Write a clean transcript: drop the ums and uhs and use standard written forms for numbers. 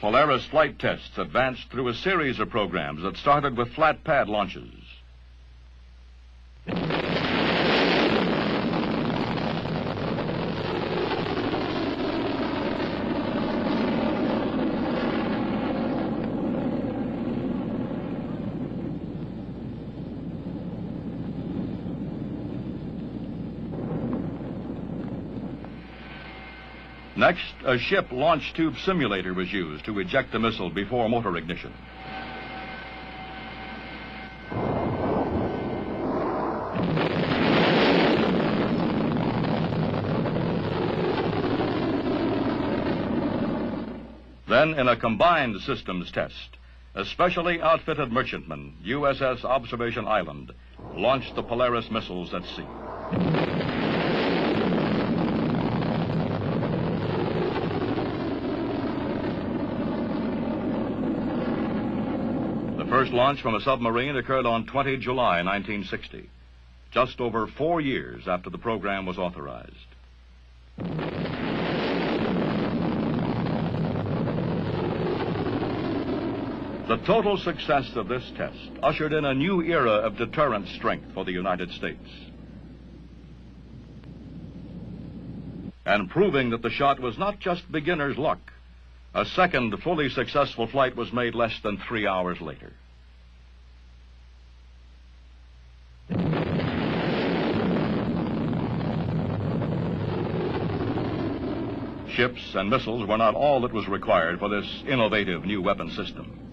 Polaris flight tests advanced through a series of programs that started with flat pad launches. Next, a ship launch tube simulator was used to eject the missile before motor ignition. Then, in a combined systems test, a specially outfitted merchantman, USS Observation Island, launched the Polaris missiles at sea. The first launch from a submarine occurred on 20 July 1960, just over 4 years after the program was authorized. The total success of this test ushered in a new era of deterrent strength for the United States. And proving that the shot was not just beginner's luck, a second fully successful flight was made less than 3 hours later. Ships and missiles were not all that was required for this innovative new weapon system.